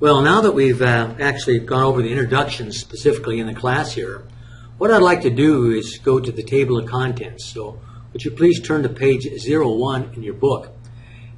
Well, now that we've actually gone over the introduction specifically in the class here, what I'd like to do is go to the table of contents. So would you please turn to page 01 in your book.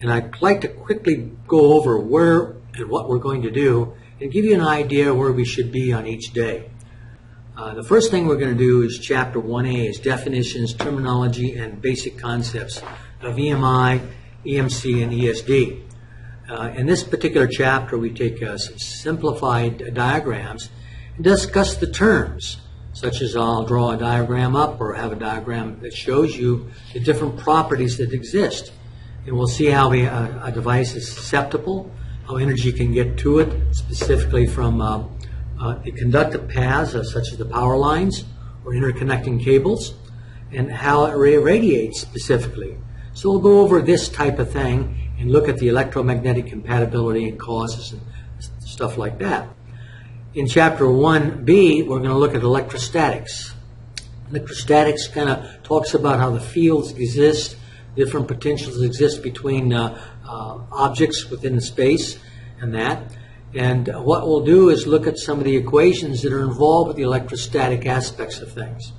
And I'd like to quickly go over where and what we're going to do and give you an idea where we should be on each day. The first thing we're going to do is Chapter 1A is Definitions, Terminology, and Basic Concepts of EMI, EMC, and ESD. In this particular chapter, we take some simplified diagrams and discuss the terms, such as I'll draw a diagram up or have a diagram that shows you the different properties that exist. And we'll see how a device is susceptible, how energy can get to it, specifically from the conductive paths, such as the power lines or interconnecting cables, and how it radiates specifically. So we'll go over this type of thing and look at the electromagnetic compatibility and causes and stuff like that. In Chapter 1B, we're going to look at electrostatics. Electrostatics kind of talks about how the fields exist, different potentials exist between objects within the space and that. And what we'll do is look at some of the equations that are involved with the electrostatic aspects of things.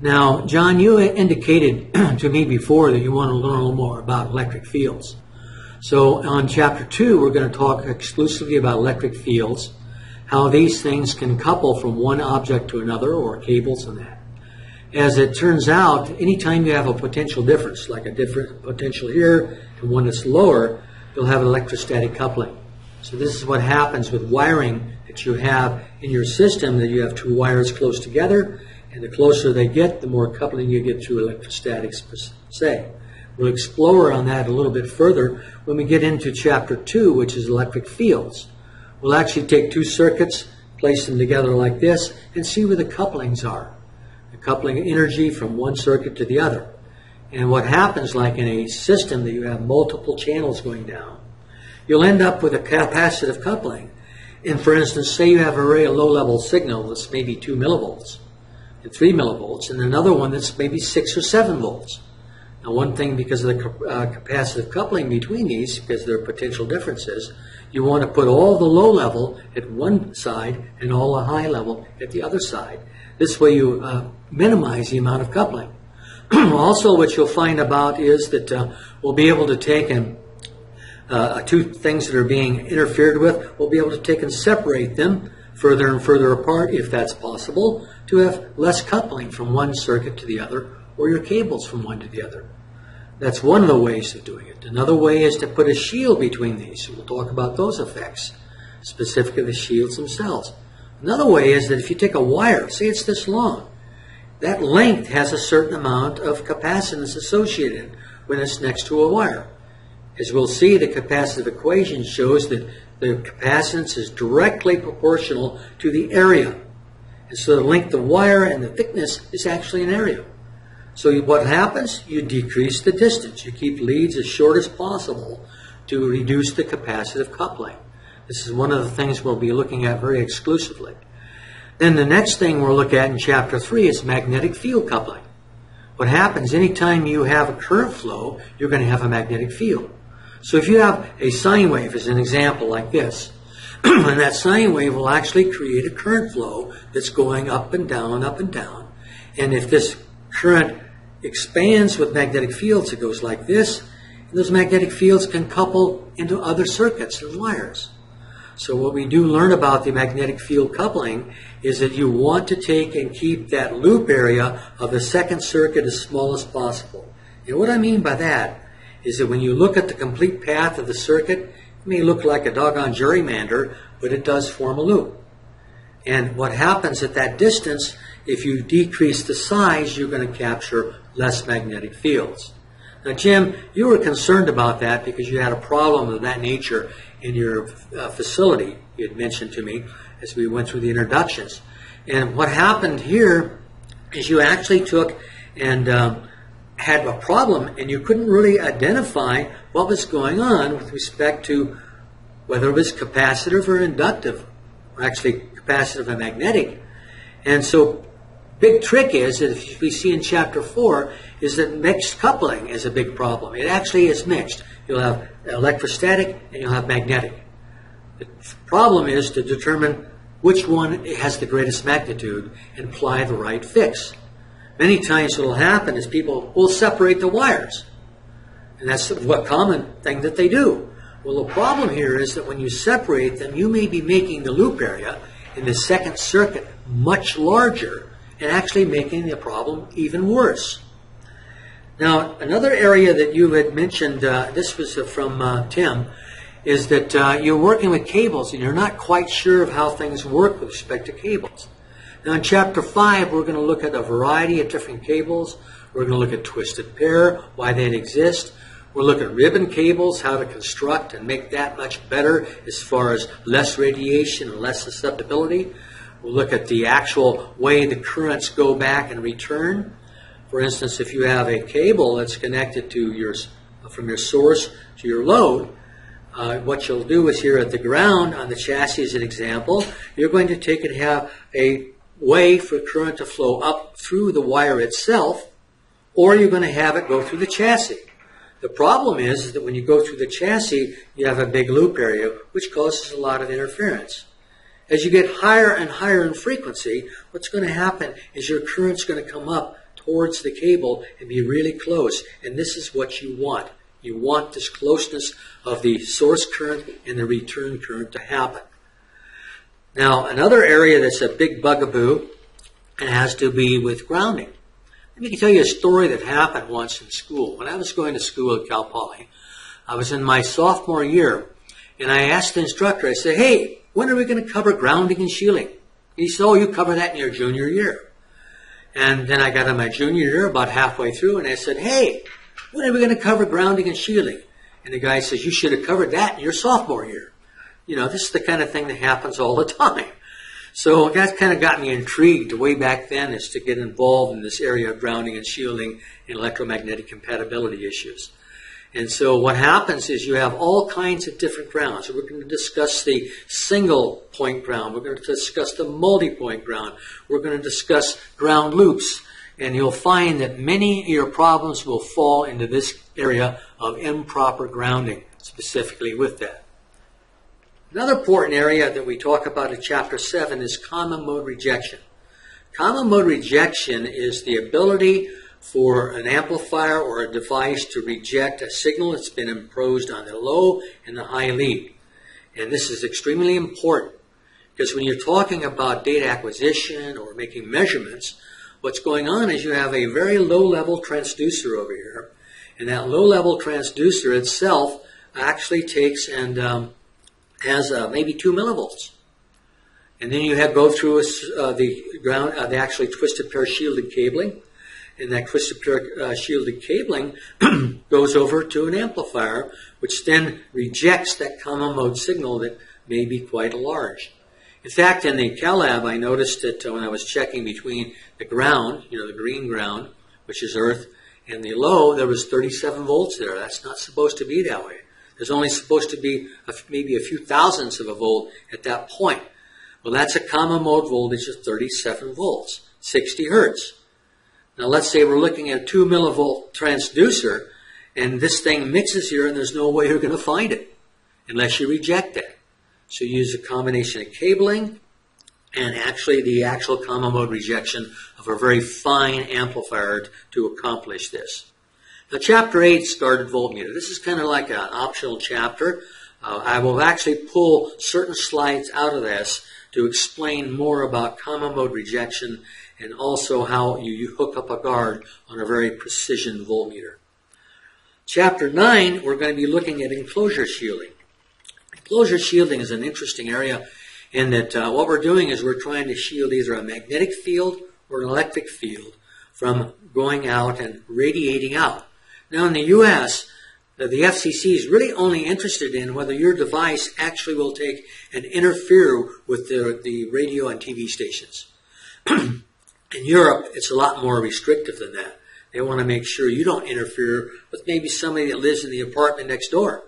Now, John, you indicated to me before that you want to learn a little more about electric fields. So on Chapter 2, we're going to talk exclusively about electric fields, how these things can couple from one object to another, or cables and that. As it turns out, anytime you have a potential difference, like a different potential here and one that's lower, you'll have an electrostatic coupling. So this is what happens with wiring that you have in your system, that you have two wires close together, and the closer they get, the more coupling you get to electrostatics per se. We'll explore on that a little bit further when we get into Chapter 2, which is electric fields. We'll actually take two circuits, place them together like this, and see where the couplings are. The coupling energy from one circuit to the other. And what happens, like in a system that you have multiple channels going down, you'll end up with a capacitive coupling. And for instance, say you have a low-level signal that's maybe 2 millivolts and 3 millivolts, and another one that's maybe 6 or 7 volts. Now, one thing, because of the capacitive coupling between these, because there are potential differences, you want to put all the low level at one side and all the high level at the other side. This way you minimize the amount of coupling. Also, what you'll find about is that we'll be able to take and two things that are being interfered with, we'll be able to take and separate them further and further apart, if that's possible, to have less coupling from one circuit to the other, or your cables from one to the other. That's one of the ways of doing it. Another way is to put a shield between these. We'll talk about those effects, specifically the shields themselves. Another way is that if you take a wire, say it's this long, that length has a certain amount of capacitance associated when it's next to a wire. As we'll see, the capacitive equation shows that the capacitance is directly proportional to the area. And so the length of wire and the thickness is actually an area. So what happens? You decrease the distance. You keep leads as short as possible to reduce the capacitive coupling. This is one of the things we'll be looking at very exclusively. Then the next thing we'll look at in Chapter 3 is magnetic field coupling. What happens? Anytime you have a current flow, you're going to have a magnetic field. So if you have a sine wave, as an example, like this, and that sine wave will actually create a current flow that's going up and down, up and down. And if this current expands with magnetic fields, it goes like this. And those magnetic fields can couple into other circuits and wires. So what we do learn about the magnetic field coupling is that you want to take and keep that loop area of the second circuit as small as possible. And what I mean by that is that when you look at the complete path of the circuit, it may look like a doggone gerrymander, but it does form a loop. And what happens at that distance, if you decrease the size, you're going to capture less magnetic fields. Now, Jim, you were concerned about that because you had a problem of that nature in your facility, you had mentioned to me as we went through the introductions. And what happened here is you actually took and had a problem, and you couldn't really identify what was going on with respect to whether it was capacitive or inductive, or actually capacitive and magnetic. And so big trick is that if we see in Chapter 4 is that mixed coupling is a big problem. It actually is mixed. You'll have electrostatic and you'll have magnetic. The problem is to determine which one has the greatest magnitude and apply the right fix. Many times what will happen is people will separate the wires. And that's a common thing that they do. Well, the problem here is that when you separate them, you may be making the loop area in the second circuit much larger and actually making the problem even worse. Now, another area that you had mentioned, this was from Tim, is that you're working with cables and you're not quite sure of how things work with respect to cables. Now, in Chapter 5, we're going to look at a variety of different cables. We're going to look at twisted pair, why they exist. We'll look at ribbon cables, how to construct and make that much better as far as less radiation and less susceptibility. We'll look at the actual way the currents go back and return. For instance, if you have a cable that's connected to your, from your source to your load, what you'll do is here at the ground on the chassis as an example, you're going to take and have a way for current to flow up through the wire itself, or you're going to have it go through the chassis. The problem is that when you go through the chassis, you have a big loop area, which causes a lot of interference. As you get higher and higher in frequency, what's going to happen is your current's going to come up towards the cable and be really close, and this is what you want. You want this closeness of the source current and the return current to happen. Now, another area that's a big bugaboo and has to be with grounding. Let me tell you a story that happened once in school. When I was going to school at Cal Poly, I was in my sophomore year, and I asked the instructor, I said, hey, when are we going to cover grounding and shielding? And he said, oh, you cover that in your junior year. And then I got in my junior year about halfway through, and I said, hey, when are we going to cover grounding and shielding? And the guy says, you should have covered that in your sophomore year. You know, this is the kind of thing that happens all the time. So that kind of got me intrigued way back then is to get involved in this area of grounding and shielding and electromagnetic compatibility issues. And so what happens is you have all kinds of different grounds. We're going to discuss the single point ground. We're going to discuss the multi-point ground. We're going to discuss ground loops. And you'll find that many of your problems will fall into this area of improper grounding, specifically with that. Another important area that we talk about in Chapter 7 is common mode rejection. Common mode rejection is the ability for an amplifier or a device to reject a signal that's been imposed on the low and the high lead. And this is extremely important because when you're talking about data acquisition or making measurements, what's going on is you have a very low-level transducer over here, and that low-level transducer itself actually takes and has maybe 2 millivolts, and then you have go through the actually twisted pair shielded cabling, and that twisted pair shielded cabling goes over to an amplifier, which then rejects that common mode signal that may be quite large. In fact, in the Calab, I noticed that when I was checking between the ground, you know, the green ground, which is earth, and the low, there was 37 volts there. That's not supposed to be that way. There's only supposed to be maybe a few thousandths of a volt at that point. Well, that's a common mode voltage of 37 volts, 60 hertz. Now, let's say we're looking at a 2 millivolt transducer, and this thing mixes here, and there's no way you're going to find it unless you reject it. So you use a combination of cabling and actually the actual common mode rejection of a very fine amplifier to accomplish this. Now, Chapter 8 started voltmeter. This is kind of like an optional chapter. I will actually pull certain slides out of this to explain more about common mode rejection and also how you hook up a guard on a very precision voltmeter. Chapter 9, we're going to be looking at enclosure shielding. Enclosure shielding is an interesting area in that what we're doing is we're trying to shield either a magnetic field or an electric field from going out and radiating out. Now in the U.S., the FCC is really only interested in whether your device actually will take and interfere with the radio and TV stations. In Europe, it's a lot more restrictive than that. They want to make sure you don't interfere with maybe somebody that lives in the apartment next door.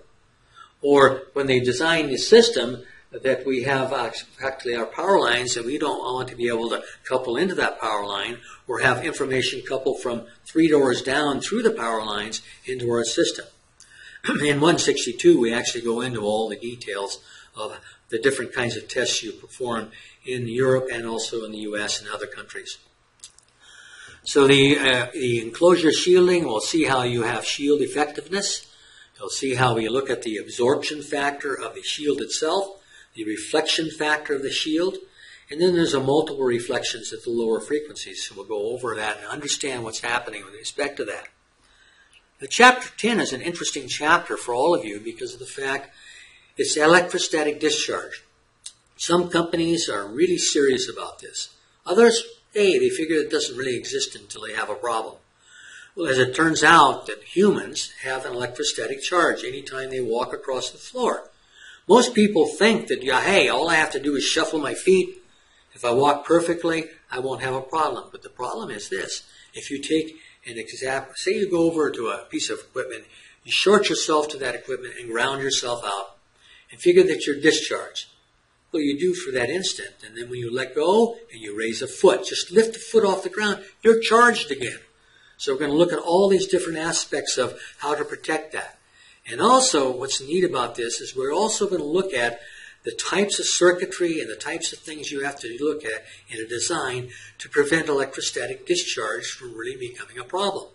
Or when they design the system that we have practically our power lines and we don't want to be able to couple into that power line or have information coupled from 3 doors down through the power lines into our system. In 162, we actually go into all the details of the different kinds of tests you perform in Europe and also in the US and other countries. So the enclosure shielding, we'll see how you have shield effectiveness. You'll see how we look at the absorption factor of the shield itself, the reflection factor of the shield, and then there's a multiple reflections at the lower frequencies. So we'll go over that and understand what's happening with respect to that. Now, chapter 10 is an interesting chapter for all of you because of the fact it's electrostatic discharge. Some companies are really serious about this. Others, hey, they figure it doesn't really exist until they have a problem. Well, as it turns out that humans have an electrostatic charge anytime they walk across the floor. Most people think that, yeah, hey, all I have to do is shuffle my feet. If I walk perfectly, I won't have a problem. But the problem is this. If you take an example, say you go over to a piece of equipment, you short yourself to that equipment and ground yourself out and figure that you're discharged. Well, you do for that instant. And then when you let go and you raise a foot, just lift the foot off the ground, you're charged again. So we're going to look at all these different aspects of how to protect that. And also, what's neat about this is we're also going to look at the types of circuitry and the types of things you have to look at in a design to prevent electrostatic discharge from really becoming a problem.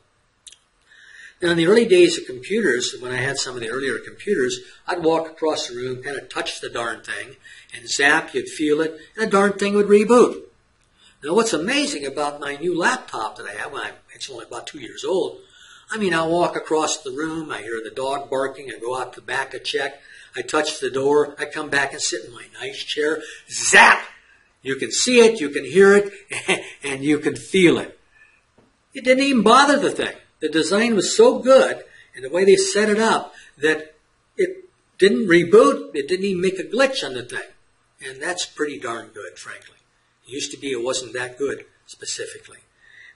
Now, in the early days of computers, when I had some of the earlier computers, I'd walk across the room, kind of touch the darn thing, and zap, you'd feel it, and the darn thing would reboot. Now, what's amazing about my new laptop that I have, when it's only about 2 years old, I mean, I walk across the room, I hear the dog barking, I go out the back to check, I touch the door, I come back and sit in my nice chair, zap! You can see it, you can hear it, and you can feel it. It didn't even bother the thing. The design was so good, and the way they set it up, that it didn't reboot, it didn't even make a glitch on the thing. And that's pretty darn good, frankly. Used to be it wasn't that good, specifically.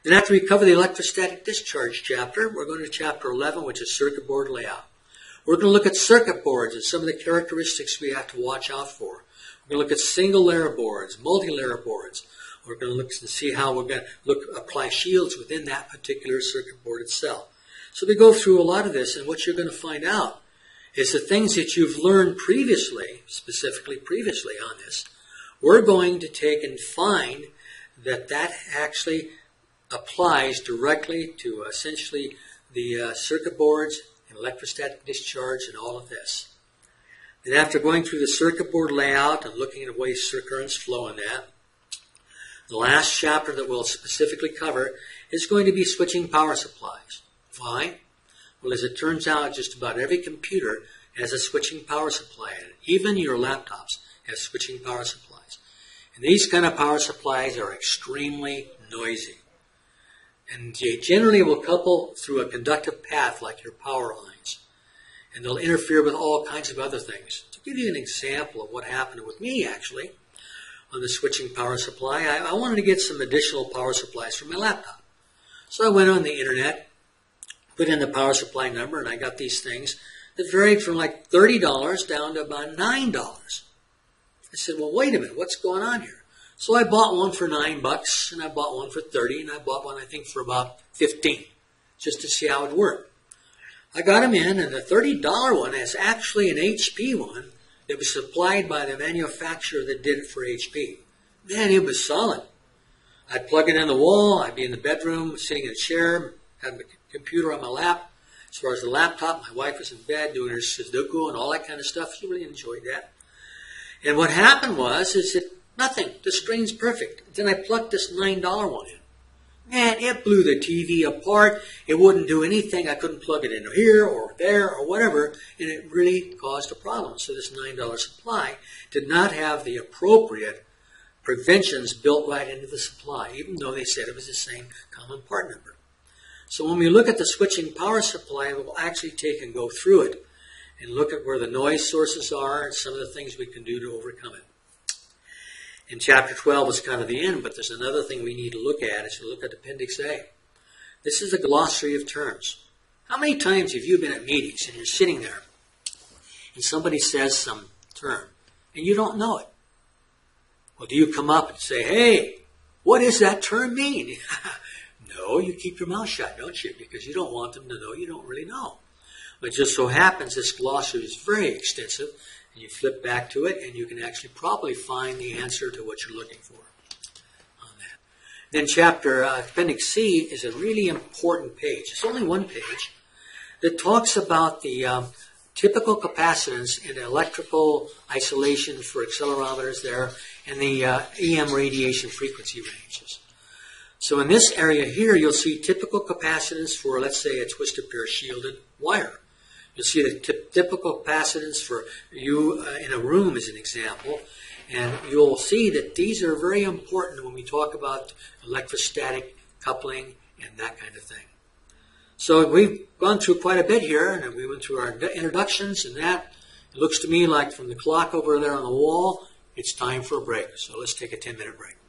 Then after we cover the electrostatic discharge chapter, we're going to chapter 11, which is circuit board layout. We're going to look at circuit boards and some of the characteristics we have to watch out for. We're going to look at single layer boards, multi-layer boards. We're going to look and see how we're going to apply shields within that particular circuit board itself. So we go through a lot of this, and what you're going to find out is the things that you've learned previously, specifically previously on this, we're going to take and find that that actually applies directly to essentially the circuit boards and electrostatic discharge and all of this. Then after going through the circuit board layout and looking at the way currents flow in that, the last chapter that we'll specifically cover is going to be switching power supplies. Why? Well, as it turns out, just about every computer has a switching power supply in it. Even your laptops have switching power supplies. And these kind of power supplies are extremely noisy. And they generally will couple through a conductive path like your power lines. And they'll interfere with all kinds of other things. To give you an example of what happened with me, actually, on the switching power supply, I wanted to get some additional power supplies for my laptop. So I went on the internet, put in the power supply number, and I got these things that varied from like $30 down to about $9. I said, well, wait a minute, what's going on here? So I bought one for $9, and I bought one for $30, and I bought one, I think, for about $15, just to see how it worked. I got them in, and the $30 one is actually an HP one that was supplied by the manufacturer that did it for HP. Man, it was solid. I'd plug it in the wall, I'd be in the bedroom, sitting in a chair, had my computer on my lap. As far as the laptop, my wife was in bed doing her Sudoku and all that kind of stuff. She really enjoyed that. And what happened was, is that nothing, the screen's perfect. Then I plugged this $9 one in. Man, it blew the TV apart. It wouldn't do anything. I couldn't plug it in here or there or whatever, and it really caused a problem. So this $9 supply did not have the appropriate preventions built right into the supply, even though they said it was the same common part number. So when we look at the switching power supply, we'll actually take and go through it and look at where the noise sources are and some of the things we can do to overcome it. In Chapter 12 is kind of the end, but there's another thing we need to look at as we look at Appendix A. This is a glossary of terms. How many times have you been at meetings and you're sitting there and somebody says some term and you don't know it? Well, do you come up and say, hey, what does that term mean? No, you keep your mouth shut, don't you? Because you don't want them to know you don't really know. But it just so happens this glossary is very extensive and you flip back to it, and you can actually probably find the answer to what you're looking for on that. Then chapter Appendix C is a really important page. It's only one page that talks about the typical capacitance in electrical isolation for accelerometers there and the EM radiation frequency ranges. So in this area here, you'll see typical capacitance for, let's say, a twisted pair shielded wire. You'll see the typical capacitance for you in a room as an example. And you'll see that these are very important when we talk about electrostatic coupling and that kind of thing. So we've gone through quite a bit here, and we went through our introductions and that. It looks to me like from the clock over there on the wall, it's time for a break. So let's take a 10-minute break.